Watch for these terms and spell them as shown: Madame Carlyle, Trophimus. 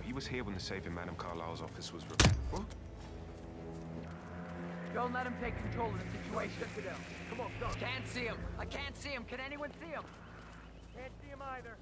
No, he was here when the safe in Madame Carlyle's office was repaired. What? Don't let him take control of the situation. Come on, go. Can't see him. I can't see him. Can anyone see him? Can't see him either.